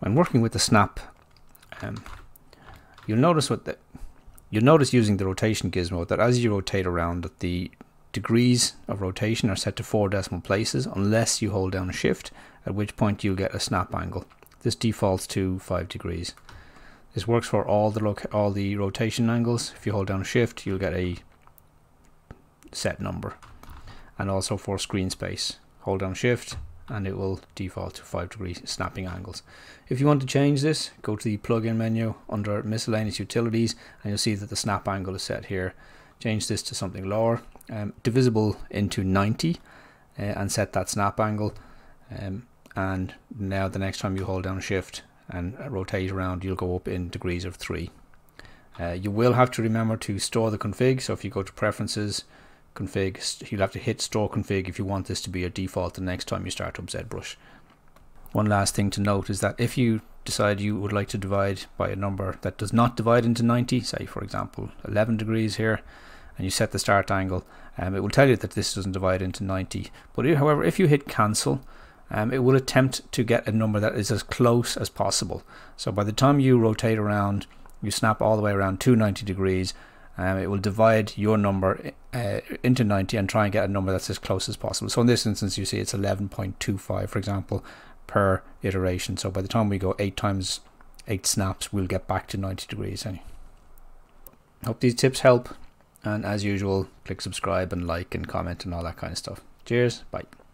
When working with the snap, you'll notice using the rotation gizmo that as you rotate around, that the degrees of rotation are set to 4 decimal places unless you hold down shift, at which point you'll get a snap angle. This defaults to 5 degrees. This works for all the rotation angles. If you hold down shift, you'll get a set number, and also for screen space, hold down shift and it will default to 5 degree snapping angles. If you want to change this, go to the plugin menu under miscellaneous utilities and you'll see that the snap angle is set here. Change this to something lower, divisible into 90, and set that snap angle, and now the next time you hold down shift and rotate around, you'll go up in degrees of 3. You will have to remember to store the config, so if you go to preferences, config, you'll have to hit store config if you want this to be your default the next time you start up ZBrush. One last thing to note is that if you decide you would like to divide by a number that does not divide into 90, say for example 11 degrees here, and you set the start angle, it will tell you that this doesn't divide into 90. But however, if you hit cancel, it will attempt to get a number that is as close as possible. So by the time you rotate around, you snap all the way around to 90 degrees, it will divide your number into 90 and try and get a number that's as close as possible. So in this instance, you see it's 11.25, for example, per iteration. So by the time we go 8 times 8 snaps, we'll get back to 90 degrees. Anyway, hope these tips help. And as usual, click subscribe and like and comment and all that kind of stuff. Cheers. Bye.